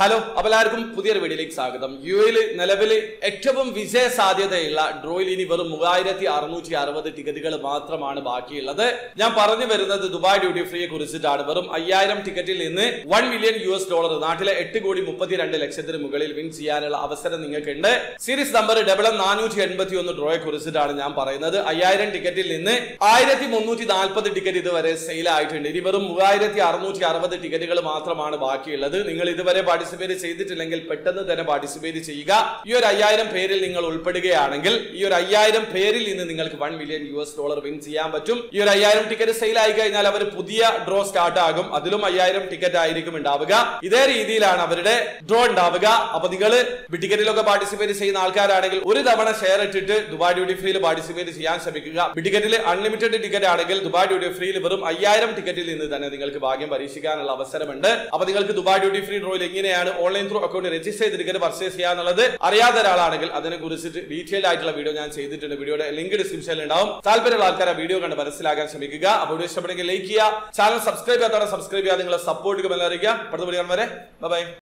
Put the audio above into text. Hello, അപ്പോൾ എല്ലാവർക്കും പുതിയൊരു വീഡിയോയിലേക്ക് സ്വാഗതം. യുഎയിൽ നിലവിൽ ഏറ്റവും വിജയ സാധ്യതയുള്ള ഡ്രോയിൽ ഇനി വെറും 3660 ടിക്കറ്റുകൾ മാത്രമാണ് ബാക്കിയുള്ളത്. ഞാൻ പറഞ്ഞു വരുന്നത് ദുബായ് ഡ്യൂട്ടി ഫ്രീയെ കുറിച്ചിട്ടാണ്. വെറും 5000 ടിക്കറ്റിൽ നിന്ന് $1 million നാട്ടിലെ 8,32,00,000 മുകളിൽ വിൻ ചെയ്യാനുള്ള അവസരം നിങ്ങൾക്കുണ്ട്. സീരീസ് നമ്പർ 481 ഡ്രോയെ കുറിച്ചിട്ടാണ് ഞാൻ പറയുന്നത്. 5000 ടിക്കറ്റിൽ നിന്ന് 1340 ടിക്കറ്റ് ഇതുവരെ സെയിൽ ആയിട്ടുണ്ട്. ഇനി വെറും 3660 ടിക്കറ്റുകൾ മാത്രമാണ് ബാക്കിയുള്ളത്. നിങ്ങൾ ഇതുവരെ പാർട്ടിസിപ്പേറ്റ് ചെയ്തിട്ടില്ലെങ്കിൽ പെട്ടെന്ന് തന്നെ പാർട്ടിസിപ്പേറ്റ് ചെയ്യുക. ഈ ഒരു 5000 പേരിൽ നിങ്ങൾ ഉൾപ്പെടുകയാണെങ്കിൽ ഈ ഒരു 5000 പേരിൽ നിന്ന് നിങ്ങൾക്ക് $1 million വിൻ ചെയ്യാൻ പറ്റും. ഈ ഒരു 5000 ടിക്കറ്റ് സെയിൽ ആയി കഴിഞ്ഞാൽ അവർ പുതിയ ഡ്രോ സ്റ്റാർട്ട് ആകും. അതിലും 5000 ടിക്കറ്റ് ആയിരിക്കും ഉണ്ടാവുക. ഇതേ രീതിയിലാണ് അവരുടെ ഡ്രോ ഉണ്ടാവുക. അപ്പൊ നിങ്ങൾ ബിറ്റിക്കറ്റിലൊക്കെ പാർട്ടിസിപ്പേറ്റ് ചെയ്യുന്ന ആൾക്കാരാണെങ്കിൽ ഒരു തവണ ഷെയർ ഇട്ടിട്ട് ദുബായ് ഡ്യൂട്ടി ഫ്രീയിൽ പാർട്ടിസിപ്പേറ്റ് ചെയ്യാൻ ശ്രമിക്കുക. ബിറ്റിക്കറ്റിൽ അൺലിമിറ്റഡ് ടിക്കറ്റ് ആണെങ്കിൽ ദുബായ് ഡ്യൂട്ടി ഫ്രീയിൽ വെറും 5000 ടിക്കറ്റിൽ നിന്ന് തന്നെ നിങ്ങൾക്ക് ഭാഗ്യം പരീക്ഷിക്കാനുള്ള അവസരമുണ്ട്. അപ്പൊ നിങ്ങൾക്ക് ദുബായ് ഡ്യൂട്ടി ഫ്രീ ഡ്രോയിൽ ാണ് ഓൺലൈൻ ത്രൂ അക്കൗണ്ട് രജിസ്റ്റർ ചെയ്ത് ടിക്കറ്റ് പർച്ചേസ് ചെയ്യാന്നുള്ളത് അറിയാത്ത ഒരാളാണെങ്കിൽ അതിനെ കുറിച്ചിട്ട് ഡീറ്റെയിൽ ആയിട്ടുള്ള വീഡിയോ ഞാൻ ചെയ്തിട്ടുണ്ട്. വീഡിയോയുടെ ലിങ്ക് ഡിസ്ക്രിപ്ഷനിൽ ഉണ്ടാവും. താല്പര്യമുള്ള ആൾക്കാർ ആ വീഡിയോ കണ്ട് മനസ്സിലാക്കാൻ ശ്രമിക്കുക. അപ്പോൾ വീഡിയോ ഇഷ്ടപ്പെടുമെങ്കിൽ ലൈക്ക് ചെയ്യുക. ചാനൽ സബ്സ്ക്രൈബ് ചെയ്യാത്തവരെ സബ്സ്ക്രൈബ് ചെയ്യുക. നിങ്ങളുടെ സപ്പോർട്ട് എല്ലാവരും അറിയിക്കുക. അടുത്ത വീഡിയോ വരെ ബൈ.